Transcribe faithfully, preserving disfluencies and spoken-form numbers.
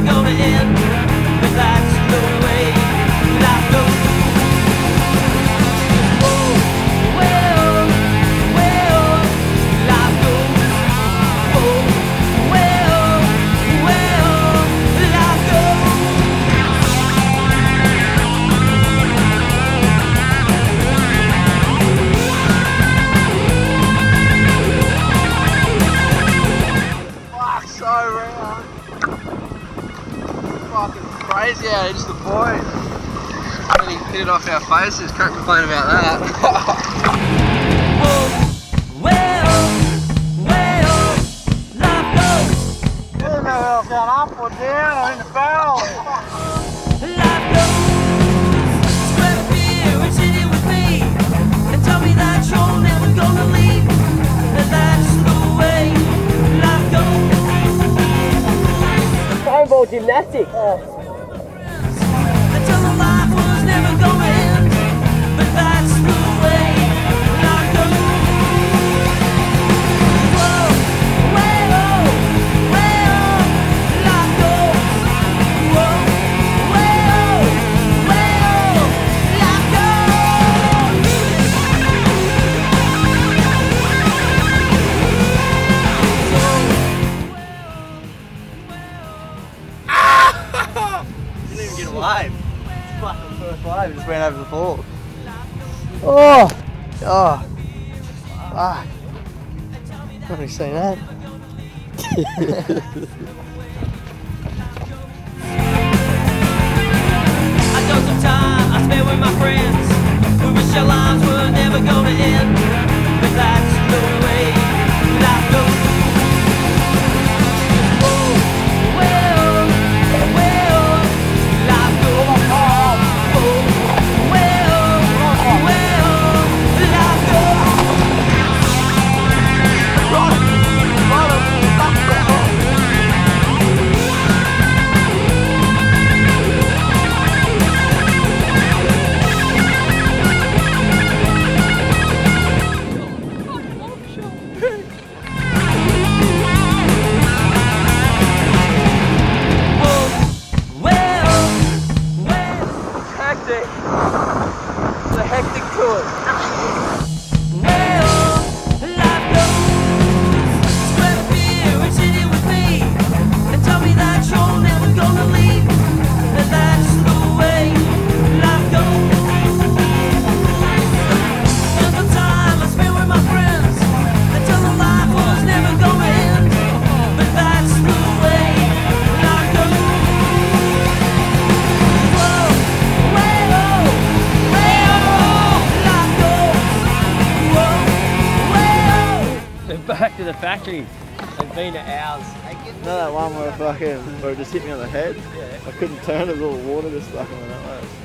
never gonna end, but that's the way life goes. Oh, well, well, life goes. Oh, well, well, life goes. Fuck, so round. Fucking crazy out, it's the boys. Really hit it off our faces, can't complain about that. Whoa, well, well, life goes. You don't know if that up or down or in the barrel. Life goes. Spread a beer and sit here with me and tell me that you're never gonna leave. And that's the way life goes. Volleyball gymnastics. Uh. I just ran over the ball. Oh! Oh! Fuck. Have you seen that? I know some time I spent with my friends. We wish our lives were never gonna end, but that's the way life goes. Oh, well, well, life goes. Back to the factory. I've been to ours. No, that one where fucking where it just hit me on the head. Yeah. I couldn't turn it, all the water just fucking went that way.